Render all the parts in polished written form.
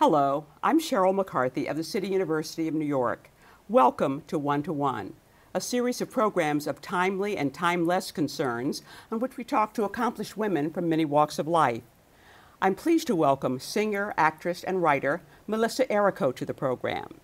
Hello, I'm Sheryl McCarthy of the City University of New York. Welcome to One, a series of programs of timely and timeless concerns on which we talk to accomplished women from many walks of life. I'm pleased to welcome singer, actress, and writer Melissa Errico to the program.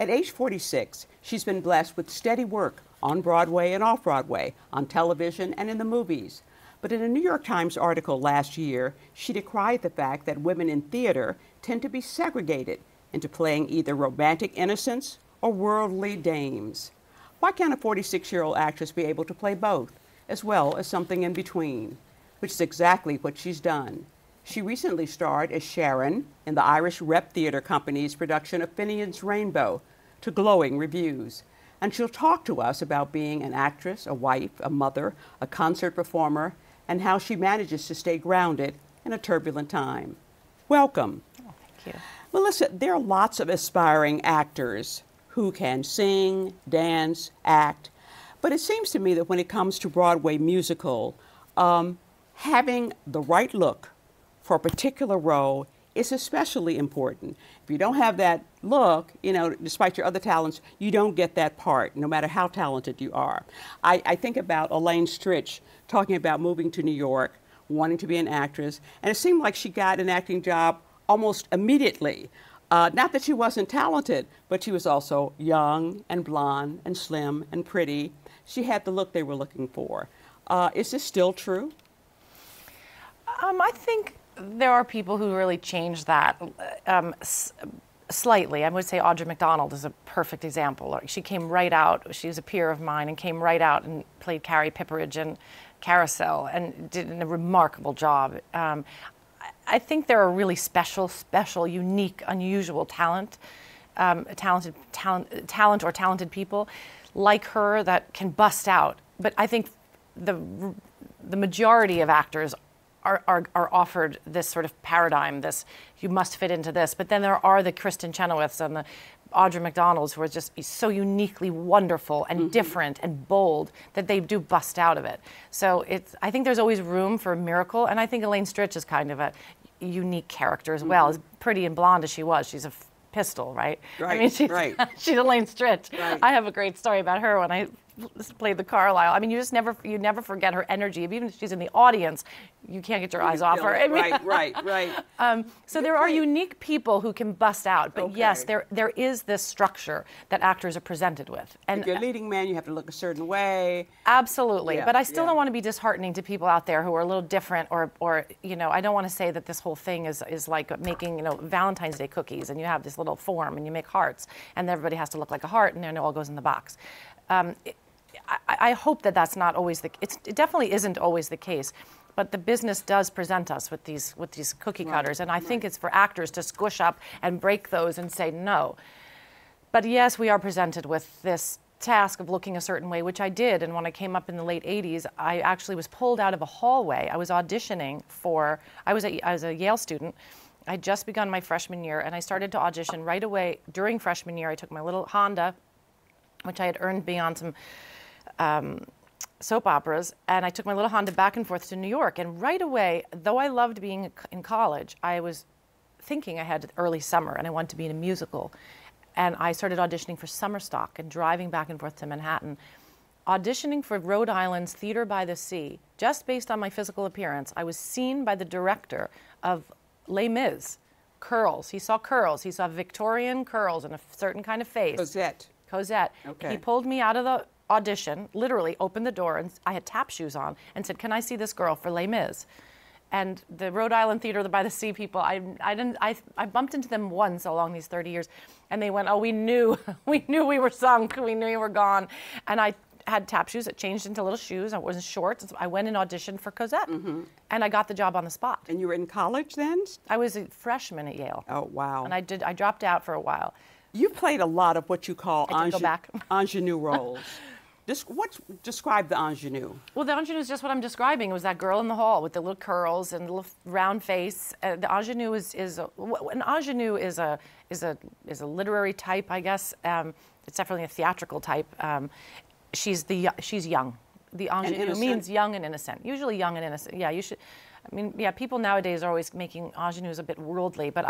At age 46, she's been blessed with steady work on Broadway and off-Broadway, on television and in the movies. But in a New York Times article last year, she decried the fact that women in theater tend to be segregated into playing either romantic innocents or worldly dames. Why can't a 46-year-old actress be able to play both, as well as something in between? Which is exactly what she's done. She recently starred as Sharon in the Irish Rep Theater Company's production of Finian's Rainbow, to glowing reviews. And she'll talk to us about being an actress, a wife, a mother, a concert performer, and how she manages to stay grounded in a turbulent time. Welcome. Oh, thank you. Melissa, there are lots of aspiring actors who can sing, dance, act, but it seems to me that when it comes to Broadway musical, having the right look for a particular role is especially important. If you don't have that look, you know, despite your other talents, you don't get that part, no matter how talented you are. I think about Elaine Stritch talking about moving to New York, wanting to be an actress, and it seemed like she got an acting job almost immediately. Not that she wasn't talented, but she was also young and blonde and slim and pretty. She had the look they were looking for. Is this still true? I think there are people who really change that slightly. I would say Audrey McDonald is a perfect example. She came right out, she was a peer of mine, and came right out and played Carrie Pipperidge in Carousel and did a remarkable job. I think there are really special, unique, unusual talent, talented people like her that can bust out. But I think the majority of actors are offered this sort of paradigm, this you must fit into this. But then there are the Kristen Chenoweths and the Audrey McDonalds who are just so uniquely wonderful and different and bold that they do bust out of it. So it's, I think there's always room for a miracle, and I think Elaine Stritch is kind of a unique character as well. As pretty and blonde as she was, she's a pistol, right? Right, I mean, she's Elaine Stritch. Right. I have a great story about her when I played the Carlisle. I mean, you never forget her energy. Even if she's in the audience, you can't get your eyes off her. I mean, right. So there are unique people who can bust out, but yes, there is this structure that actors are presented with. And if you're a leading man, you have to look a certain way. Absolutely, but I still don't want to be disheartening to people out there who are a little different, or you know, I don't want to say that this whole thing is like making, you know, Valentine's Day cookies, and you have this little form and you make hearts, and everybody has to look like a heart, and then it all goes in the box. I hope that that's not always the case. It definitely isn't always the case, but the business does present us with these cookie cutters, and I think it's for actors to squish up and break those and say no. But yes, we are presented with this task of looking a certain way, which I did, and when I came up in the late 80s, I actually was pulled out of a hallway. I was auditioning for, I was a Yale student. I'd just begun my freshman year, and I started to audition right away during freshman year. I took my little Honda, which I had earned beyond some soap operas, and I took my little Honda back and forth to New York. And right away, though I loved being in college, I was thinking I had early summer and I wanted to be in a musical. And I started auditioning for summer stock and driving back and forth to Manhattan, auditioning for Rhode Island's Theater by the Sea. Just based on my physical appearance, I was seen by the director of Les Mis, curls. He saw curls. He saw Victorian curls and a certain kind of face. Cosette. Okay. He pulled me out of the audition, literally opened the door, and I had tap shoes on, and said, "Can I see this girl for Les Mis?" And the Rhode Island Theater by the Sea people, I bumped into them once along these 30 years, and they went, "Oh, we knew we were sunk, we knew we were gone." And I had tap shoes. It changed into little shoes. I was in shorts. So I went and auditioned for Cosette, and I got the job on the spot. And you were in college then? I was a freshman at Yale. Oh wow! And I dropped out for a while. You played a lot of what you call ingenue roles. Describe the ingenue. Well, the ingenue is just what I'm describing. It was that girl in the hall with the little curls and the little round face. The ingenue is a literary type, I guess. It's definitely a theatrical type. She's young. The ingenue means young and innocent. Usually young and innocent. Yeah, you should. I mean, yeah, people nowadays are always making ingenues a bit worldly, but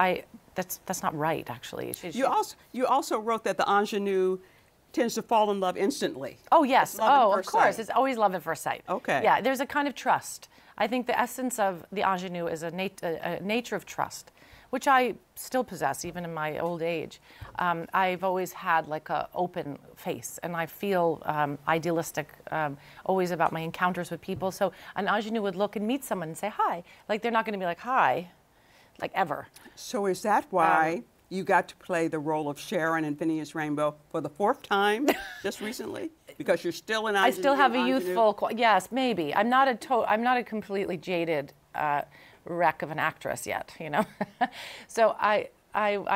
that's not right, actually. You also wrote that the ingenue tends to fall in love instantly. Oh, yes. Oh, of course. It's always love at first sight. Okay. Yeah, there's a kind of trust. I think the essence of the ingenue is a nature of trust, which I still possess, even in my old age. I've always had like an open face, and I feel idealistic always about my encounters with people. So an ingenue would look and meet someone and say, hi. Like, they're not going to be like, hi, like ever. So is that why you got to play the role of Sharon in Finian's Rainbow for the 4th time just recently? Because you're still an ingenue. I still have a youthful, yes, maybe. I'm not a completely jaded wreck of an actress yet, you know. So I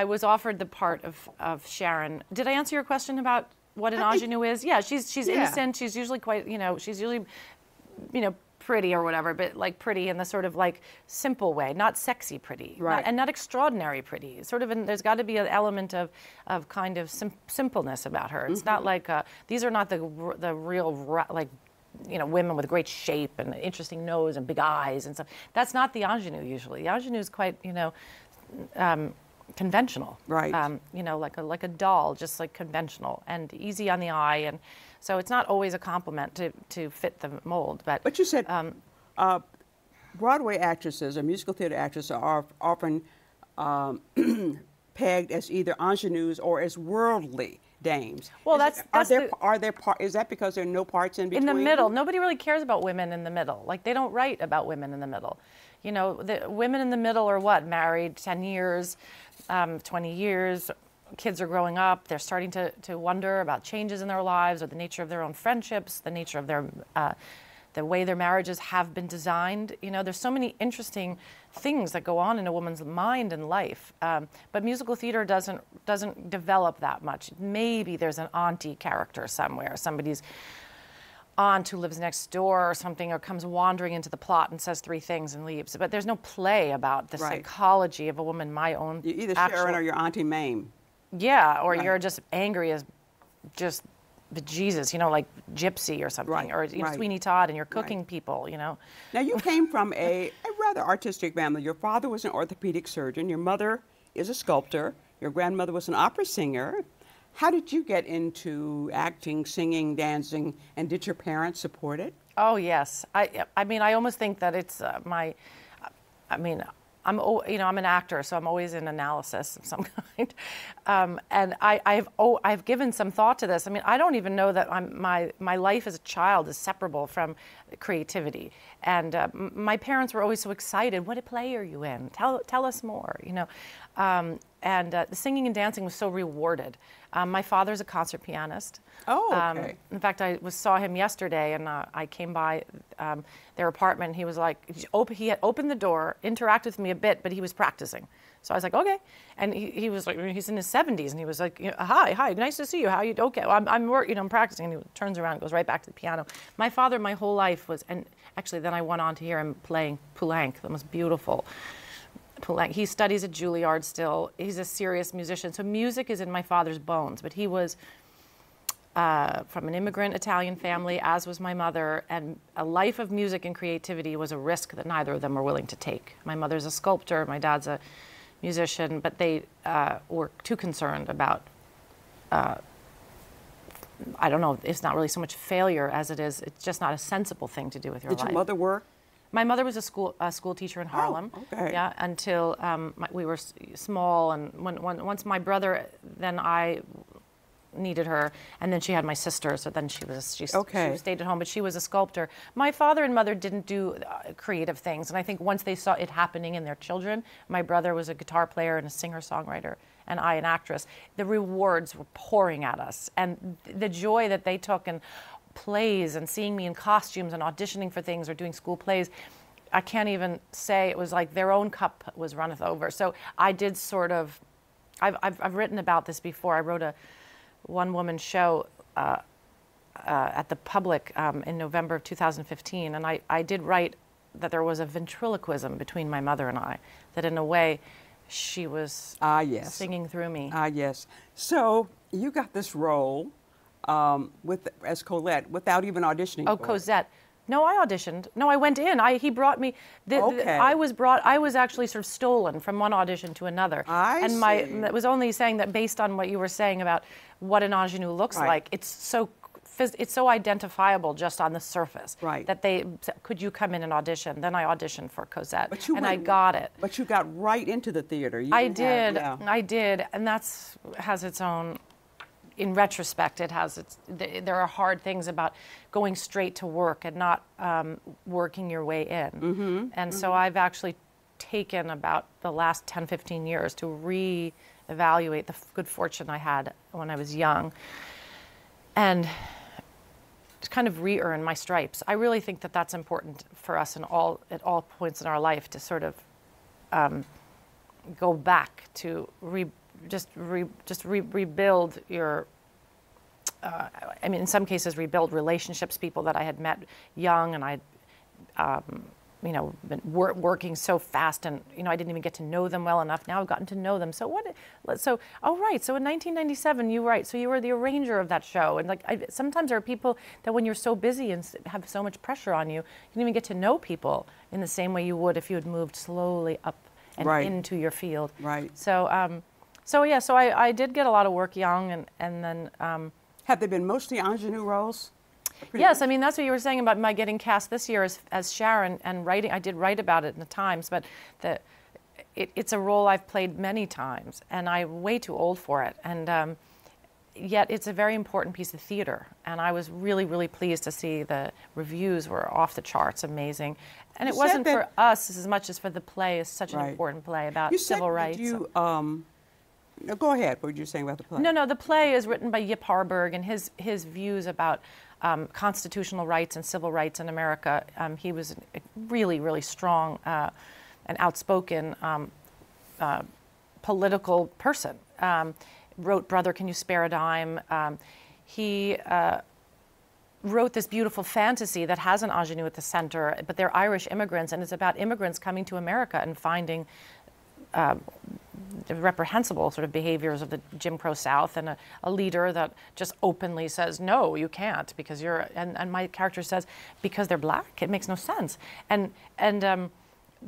was offered the part of Sharon. Did I answer your question about what an ingenue is? Yeah, she's innocent. She's usually quite, you know, pretty or whatever, but like pretty in the sort of like simple way, not sexy pretty, right? And not extraordinary pretty. Sort of, there's got to be an element of kind of simpleness about her. It's not like these are not the real like, you know, women with great shape and interesting nose and big eyes and stuff. That's not the ingenue usually. The ingenue is quite, you know, conventional. Right. You know, like a doll, just like conventional and easy on the eye. And so it's not always a compliment to fit the mold. But you said Broadway actresses or musical theater actresses are often pegged as either ingenues or as worldly dames. Well, is that because there are no parts in between? In the middle. Nobody really cares about women in the middle. Like, they don't write about women in the middle. You know, the women in the middle are what? Married 10 years, 20 years, kids are growing up, they're starting to wonder about changes in their lives or the nature of their own friendships, the nature of their, the way their marriages have been designed. You know, there's so many interesting things that go on in a woman's mind and life. But musical theater doesn't develop that much. Maybe there's an auntie character somewhere, somebody's aunt who lives next door or something, or comes wandering into the plot and says 3 things and leaves. But there's no play about the psychology of a woman, my own. You're either Sharon or your Auntie Mame. Yeah, or you're just angry as just bejesus, you know, like Gypsy or something, or Sweeney Todd, and you're cooking people, you know. Now, you came from a rather artistic family. Your father was an orthopedic surgeon. Your mother is a sculptor. Your grandmother was an opera singer. How did you get into acting, singing, dancing, and did your parents support it? Oh, yes. I mean, I almost think that it's I'm an actor, so I'm always in analysis of some kind. And I've given some thought to this. I mean, I don't even know that my life as a child is separable from creativity. And my parents were always so excited. What play are you in? Tell us more, you know. The singing and dancing was so rewarded. My father's a concert pianist. Oh, okay. In fact, I saw him yesterday, and I came by their apartment, and he was like, he had opened the door, interacted with me a bit, but he was practicing. So I was like, okay. And he was like, he's in his 70s, and he was like, hi, nice to see you. How you? Okay, well, I'm practicing. And he turns around and goes right back to the piano. My father, my whole life was, and actually then I went on to hear him playing Poulenc, the most beautiful. He studies at Juilliard still. He's a serious musician. So music is in my father's bones. But he was from an immigrant Italian family, as was my mother. And a life of music and creativity was a risk that neither of them were willing to take. My mother's a sculptor. My dad's a musician. But they were too concerned about, I don't know, it's not really so much failure as it is. It's just not a sensible thing to do with your life. Did your mother work? My mother was a school teacher in Harlem. Oh, okay. Yeah, until we were small, and once my brother, then I needed her, and then she had my sister, so then she stayed at home, but she was a sculptor. My father and mother didn't do creative things, and I think once they saw it happening in their children, my brother was a guitar player and a singer-songwriter, and I an actress, the rewards were pouring at us, and the joy that they took in plays and seeing me in costumes and auditioning for things or doing school plays, I can't even say. It was like their own cup was runneth over. So I did sort of, I've written about this before. I wrote a one-woman show at the Public in November of 2015, and I did write that there was a ventriloquism between my mother and I, that in a way she was singing through me. Yes. So you got this role as Cosette, without even auditioning for it. Cosette. No, I auditioned. No, I went in. He brought me. I was actually sort of stolen from one audition to another. It was only saying that based on what you were saying about what an ingenue looks like, it's so identifiable just on the surface. Right. That they could you come in and audition? Then I auditioned for Cosette, I got it. But you got right into the theater. I did, and that's has its own. In retrospect, it has its. There are hard things about going straight to work and not working your way in. Mm-hmm. And so I've actually taken about the last 10, 15 years to re-evaluate the good fortune I had when I was young, and to kind of re-earn my stripes. I really think that that's important for us in at all points in our life to sort of go back to rebuild your. I mean, in some cases, rebuild relationships. People that I had met young, and I, you know, been working so fast, and you know, I didn't even get to know them well enough. Now I've gotten to know them. So what? So oh right. So in 1997, So you were the arranger of that show, and like sometimes there are people that when you're so busy and have so much pressure on you, you don't even get to know people in the same way you would if you had moved slowly up and into your field. Right. So. So I did get a lot of work young, and then... Have they been mostly ingenue roles? Yes, I mean, that's what you were saying about my getting cast this year as Sharon and writing. I did write about it in the Times, but it's a role I've played many times, and I'm way too old for it. And yet it's a very important piece of theater, and I was really, really pleased to see the reviews were off the charts, amazing. And it wasn't for us as much as for the play. It's such an important play about civil rights. No, go ahead. What were you saying about the play? No. The play is written by Yip Harburg, and his views about constitutional rights and civil rights in America. He was a really, really strong and outspoken political person. Wrote "Brother, Can You Spare a Dime?" He wrote this beautiful fantasy that has an ingenue at the center, but they're Irish immigrants, and it's about immigrants coming to America and finding. Reprehensible sort of behaviors of the Jim Crow South, and a leader that just openly says, no, you can't, because you're, and my character says, because they're black, it makes no sense. And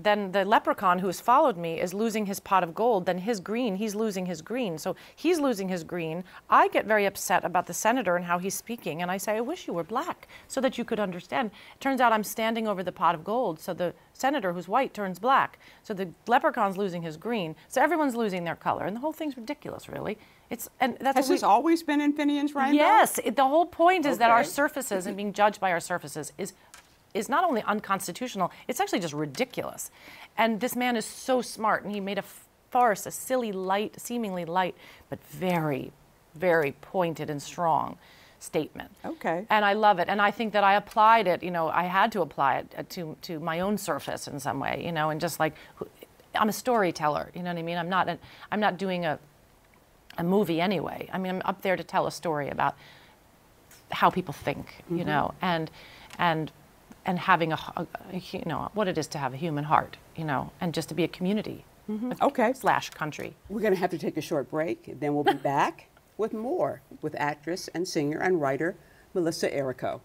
then the leprechaun who's followed me is losing his pot of gold, then his green, he's losing his green. So he's losing his green. I get very upset about the senator and how he's speaking, and I say, I wish you were black so that you could understand. It turns out I'm standing over the pot of gold, so the senator who's white turns black. So the leprechaun's losing his green, so everyone's losing their color, and the whole thing's ridiculous, really. Has this always been in Finian's Rainbow? Yes, the whole point is that our surfaces and being judged by our surfaces is not only unconstitutional, it's actually just ridiculous. And this man is so smart, and he made a farce, a silly, light, seemingly light, but very, very pointed and strong statement. Okay. And I love it, and I think that I applied it, you know, I had to apply it to my own surface in some way, you know, and just like, I'm a storyteller, you know what I mean? I'm not doing a movie anyway. I mean, I'm up there to tell a story about how people think, you know, and having a, you know, what it is to have a human heart, you know, and just to be a community /country. We're going to have to take a short break, and then we'll be back with more with actress and singer and writer Melissa Errico.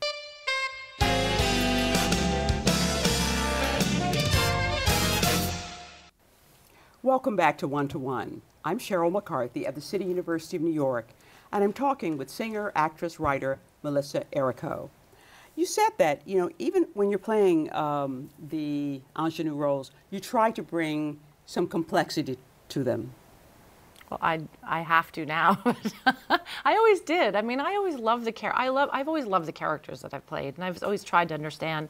Welcome back to One to One. I'm Sheryl McCarthy at the City University of New York, and I'm talking with singer, actress, writer Melissa Errico. You said that, you know, even when you're playing the ingenue roles, you try to bring some complexity to them. Well, I have to now. I always did. I mean, I always loved the I've always loved the characters that I've played, and I've always tried to understand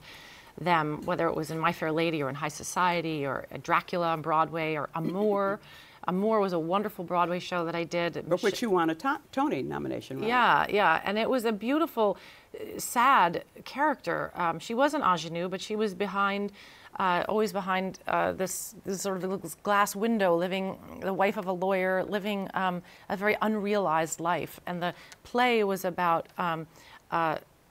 them, whether it was in My Fair Lady or in High Society or Dracula on Broadway or Amour. Amour was a wonderful Broadway show that I did. But which you won a Tony nomination, right? Yeah, and it was a beautiful, sad character. She was an ingenue, but she was behind, always behind this sort of glass window, living the wife of a lawyer, living a very unrealized life. And the play was about,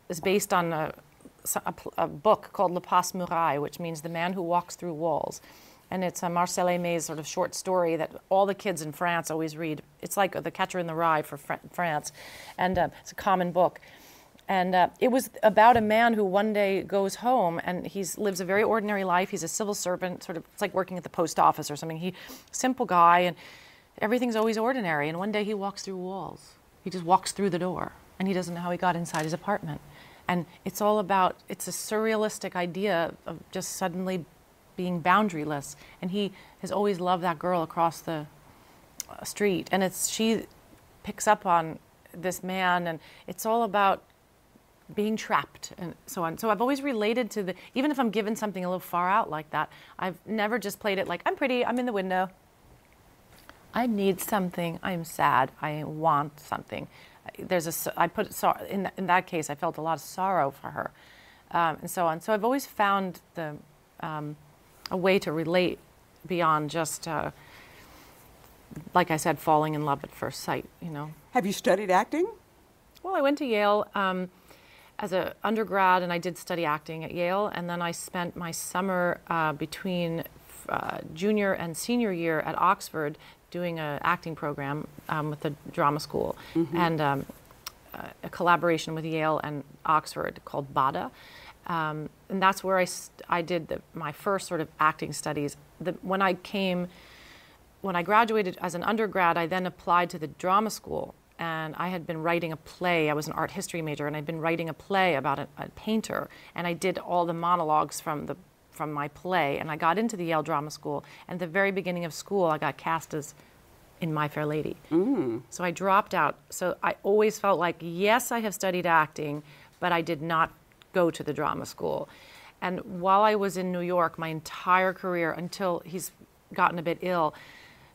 is based on a book called Le Passe-Muraille, which means The Man Who Walks Through Walls. And it's a Marcel Aimé's sort of short story that all the kids in France always read. It's like The Catcher in the Rye for France, and it's a common book. And it was about a man who one day goes home, and he lives a very ordinary life. He's a civil servant, sort of, it's like working at the post office or something. He, simple guy, and everything's always ordinary. And one day he walks through walls. He just walks through the door, and he doesn't know how he got inside his apartment. And it's all about, it's a surrealistic idea of just suddenly being boundaryless. And he has always loved that girl across the street. And it's, she picks up on this man, and it's all about being trapped and so on. So I've always related to the, even if I'm given something a little far out like that, I've never just played it like, I'm pretty, I'm in the window. I need something, I'm sad, I want something. There's a, I put, in that case, I felt a lot of sorrow for her, and so on. So I've always found the, a way to relate beyond just, like I said, falling in love at first sight, you know. Have you studied acting? Well, I went to Yale as an undergrad, and I did study acting at Yale, and then I spent my summer between junior and senior year at Oxford doing an acting program with the drama school, mm-hmm. and a collaboration with Yale and Oxford called BADA. And that's where I did my first sort of acting studies. When I graduated as an undergrad, I then applied to the drama school, and I had been writing a play. I was an art history major, and I'd been writing a play about a painter, and I did all the monologues from my play, and I got into the Yale Drama School, and at the very beginning of school, I got cast as in My Fair Lady. Mm. So I dropped out. So I always felt like, yes, I have studied acting, but I did not go to the drama school. And while I was in New York, my entire career, until he's gotten a bit ill,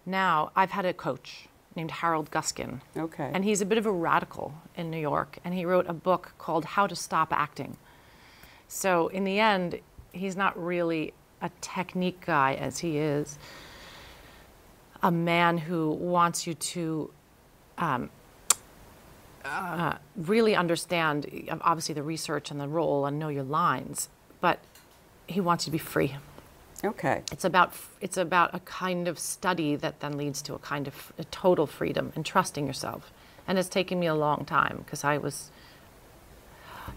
now I've had a coach named Harold Guskin. Okay. And he's a bit of a radical in New York, and he wrote a book called How to Stop Acting. So in the end, he's not really a technique guy as he is a man who wants you to really understand, obviously, the research and the role and know your lines, but he wants you to be free. Okay. It's about a kind of study that then leads to a kind of a total freedom and trusting yourself. And it's taken me a long time because I was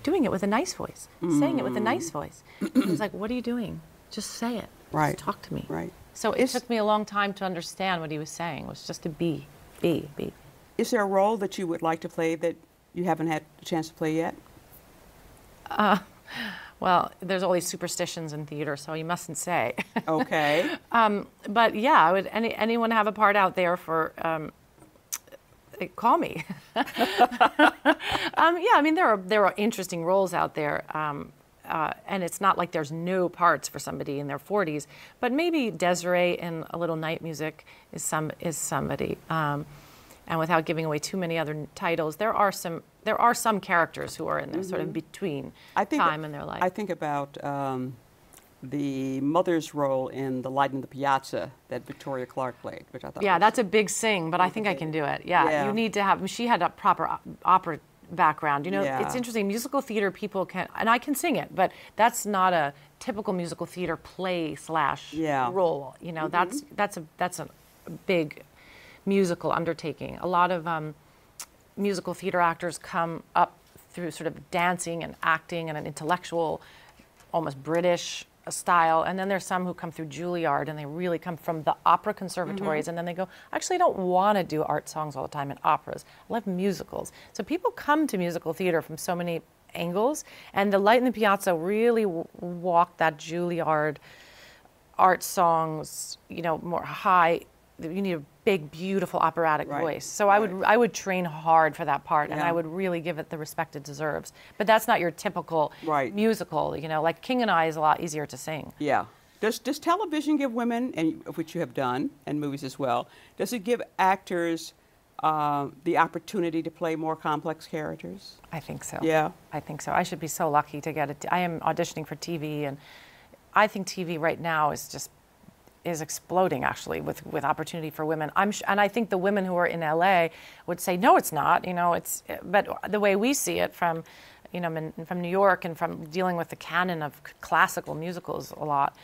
doing it with a nice voice, saying it with a nice voice. It was like, what are you doing? Just say it. Right. Just talk to me. Right. So it took me a long time to understand what he was saying. It was just to be. Is there a role that you would like to play that you haven't had a chance to play yet? Well, there's all these superstitions in theater, so you mustn't say. Okay. But yeah, would anyone have a part out there for, call me. Yeah, I mean, there are interesting roles out there, and it's not like there's no parts for somebody in their 40s. But maybe Desiree in A Little Night Music is somebody. And without giving away too many other titles, there are some characters who are in their sort of between time in their life. I think about the mother's role in The Light in the Piazza that Victoria Clark played, which I thought. Yeah, that's a big sing, but I think I can do it. Yeah, yeah. You need to have. I mean, she had a proper opera background. You know, yeah. It's interesting. Musical theater people can, and I can sing it, but that's not a typical musical theater play / role. You know, that's a big musical undertaking. A lot of musical theater actors come up through sort of dancing and acting and an intellectual, almost British style. And then there's some who come through Juilliard, and they really come from the opera conservatories. And then they go, actually, I don't want to do art songs all the time in operas. I love musicals. So people come to musical theater from so many angles. And The Light in the Piazza really walked that Juilliard art songs, you know, more high. You need a big, beautiful operatic voice. So I would train hard for that part, and I would really give it the respect it deserves. But that's not your typical musical, you know. Like King and I is a lot easier to sing. Yeah. Does television give women, and which you have done, and movies as well, does it give actors the opportunity to play more complex characters? I think so. Yeah. I think so. I should be so lucky to get it. I am auditioning for TV, and I think TV right now is just exploding, actually, with opportunity for women. And I think the women who are in L.A. would say, no, it's not. You know, but the way we see it from, you know, from New York and from dealing with the canon of classical musicals a lot,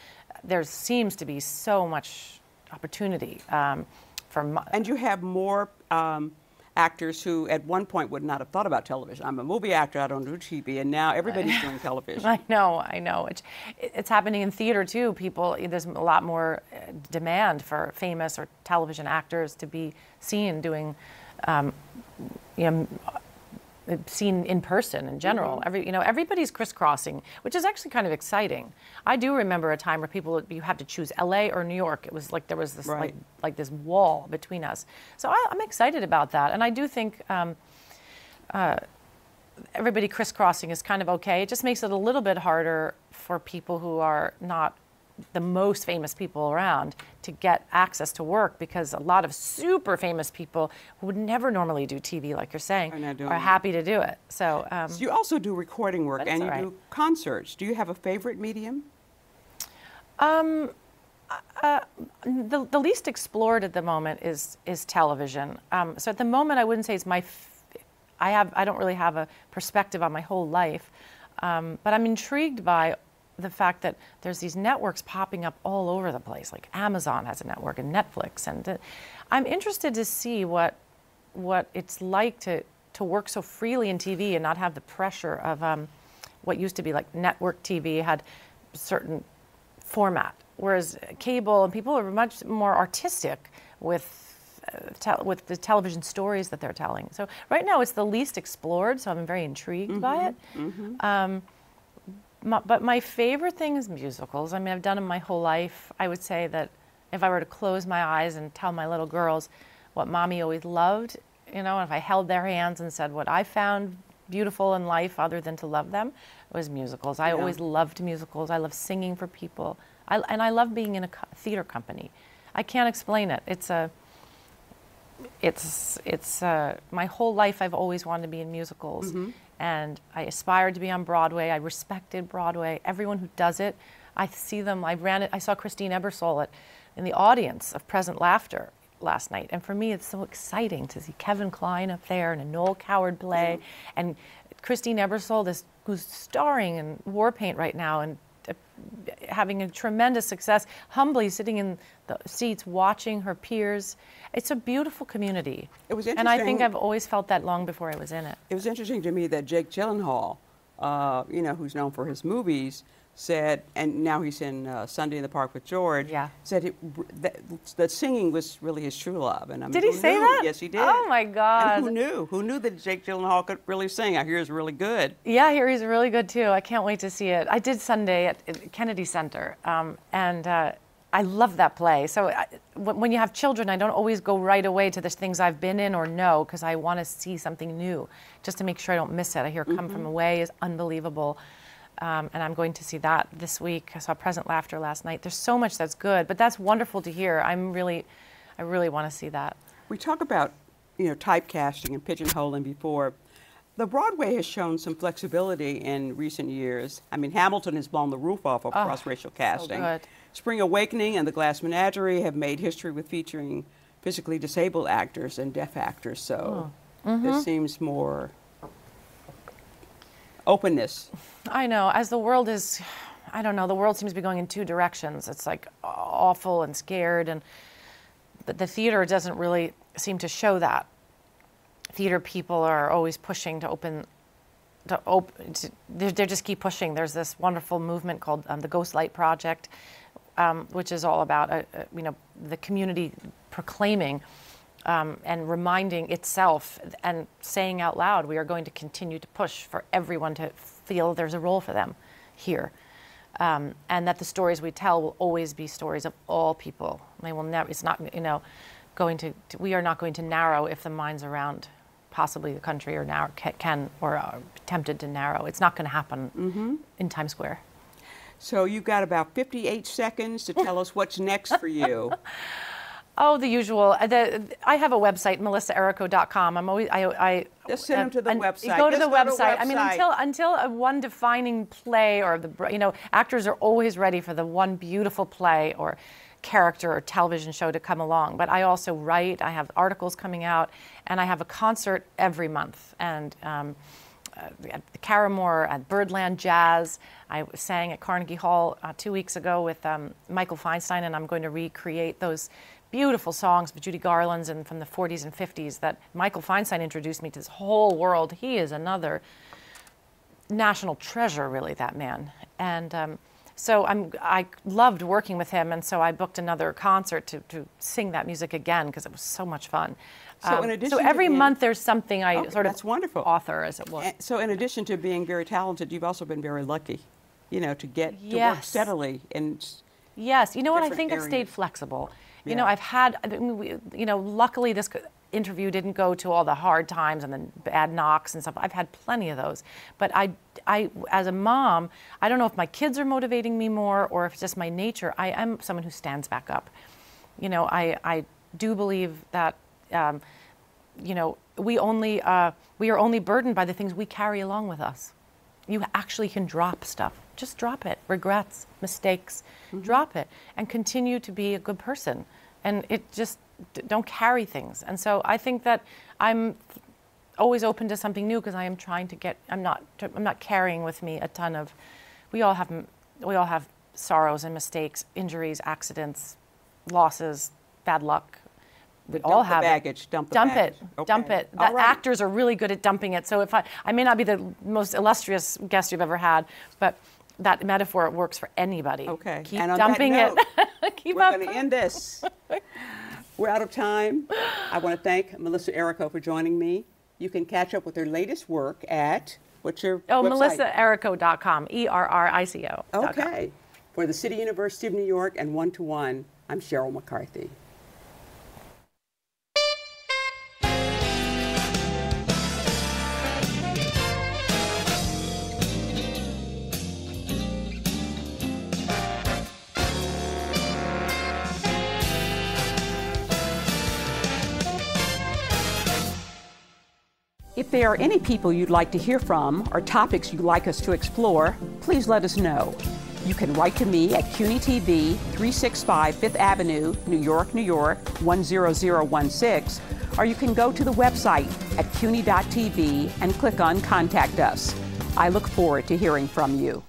there seems to be so much opportunity for. And you have more actors who at one point would not have thought about television. I'm a movie actor, I don't do TV, and now everybody's doing television. I know. It's happening in theater too. People, there's a lot more demand for famous or television actors to be seen doing, you know, seen in person in general. Everybody's crisscrossing, which is actually kind of exciting. I do remember a time where people, you had to choose L.A. or New York. It was like there was this like this wall between us. So I'm excited about that, and I do think everybody crisscrossing is kind of okay. It just makes it a little bit harder for people who are not the most famous people around to get access to work, because a lot of super famous people who would never normally do TV, like you're saying, are happy to do it. So, so you also do recording work and you do concerts. Do you have a favorite medium? The least explored at the moment is television. So at the moment, I wouldn't say it's my. I don't really have a perspective on my whole life, but I'm intrigued by the fact that there's these networks popping up all over the place, like Amazon has a network and Netflix, and I'm interested to see what it's like to work so freely in TV and not have the pressure of what used to be like network TV had a certain format, whereas cable and people are much more artistic with the television stories that they're telling. So right now it's the least explored, so I'm very intrigued by it. But my favorite thing is musicals. I mean, I've done them my whole life. I would say that if I were to close my eyes and tell my little girls what mommy always loved, you know, and if I held their hands and said what I found beautiful in life other than to love them, it was musicals. I always loved musicals. I love singing for people. And I love being in a theater company. I can't explain it. It's my whole life I've always wanted to be in musicals. And I aspired to be on Broadway. I respected Broadway. Everyone who does it, I see them. I saw Christine Ebersole in the audience of Present Laughter last night. And for me, it's so exciting to see Kevin Kline up there in a Noel Coward play. And Christine Ebersole, who's starring in War Paint right now and having a tremendous success, humbly sitting in the seats watching her peers. It's a beautiful community. It was interesting. And I think I've always felt that long before I was in it. It was interesting to me that Jake Gyllenhaal, you know, who's known for his movies, said, and now he's in Sunday in the Park with George, said that singing was really his true love. And I mean, did he say that? Yes, he did. Oh, my God. And who knew? Who knew that Jake Gyllenhaal could really sing? I hear he's really good. Yeah, I hear he's really good, too. I can't wait to see it. I did Sunday at Kennedy Center, and I love that play. So when you have children, I don't always go right away to the things I've been in or know, because I want to see something new, just to make sure I don't miss it. I hear Come From Away is unbelievable. And I'm going to see that this week. I saw Present Laughter last night. There's so much that's good, but that's wonderful to hear. I really want to see that. We talk about, you know, typecasting and pigeonholing before. The Broadway has shown some flexibility in recent years. I mean, Hamilton has blown the roof off of cross-racial casting. So good. Spring Awakening and The Glass Menagerie have made history with featuring physically disabled actors and deaf actors. So there seems more openness. I know. As the world is, I don't know, the world seems to be going in two directions. It's like awful and scared, and the theater doesn't really seem to show that. Theater people are always pushing to open, they just keep pushing. There's this wonderful movement called the Ghostlight Project, which is all about, you know, the community proclaiming and reminding itself and saying out loud, we are going to continue to push for everyone to feel there's a role for them here. And that the stories we tell will always be stories of all people. They will never, it's not, you know, going to, we are not going to narrow if the minds around possibly the country are narrow, can or are tempted to narrow. It's not going to happen in Times Square. So you've got about 58 seconds to tell us what's next for you. Oh, the usual. I have a website, melissaerrico.com. I'm always just send them to the website. Go to the website. I mean, until a one defining play or the, you know, actors are always ready for the one beautiful play or character or television show to come along. But I also write. I have articles coming out, and I have a concert every month. And at the Caramore, at Birdland Jazz. I sang at Carnegie Hall 2 weeks ago with Michael Feinstein, and I'm going to recreate those beautiful songs by Judy Garland's and from the 40s and 50s that Michael Feinstein introduced me to this whole world. He is another national treasure, really, that man. And so I loved working with him, and so I booked another concert to sing that music again because it was so much fun. So, in addition every month there's something I sort of author, as it were. So in addition to being very talented, you've also been very lucky, you know, to get to work steadily. And you know what, I think I've stayed flexible. You know, I've had, you know, luckily this interview didn't go to all the hard times and the bad knocks and stuff. I've had plenty of those. But I, as a mom, I don't know if my kids are motivating me more or if it's just my nature. I am someone who stands back up. You know, I do believe that, you know, we are only burdened by the things we carry along with us. You actually can drop stuff. Just drop it. Regrets, mistakes, drop it. And continue to be a good person. And it just, don't carry things. And so I think that I'm always open to something new because I am trying to get, I'm not carrying with me a ton of, we all have sorrows and mistakes, injuries, accidents, losses, bad luck. We all have baggage. Dump it. The actors are really good at dumping it. So if I may not be the most illustrious guest you've ever had, but that metaphor works for anybody. Okay. Keep dumping it. Keep up. We're going to end this. We're out of time. I want to thank Melissa Errico for joining me. You can catch up with her latest work at what's your website? melissaerrico.com. E-R-R-I-C-O. Okay. For the City University of New York and One to One, I'm Sheryl McCarthy. If there are any people you'd like to hear from or topics you'd like us to explore, please let us know. You can write to me at CUNY TV, 365 Fifth Avenue, New York, New York, 10016, or you can go to the website at cuny.tv and click on Contact Us. I look forward to hearing from you.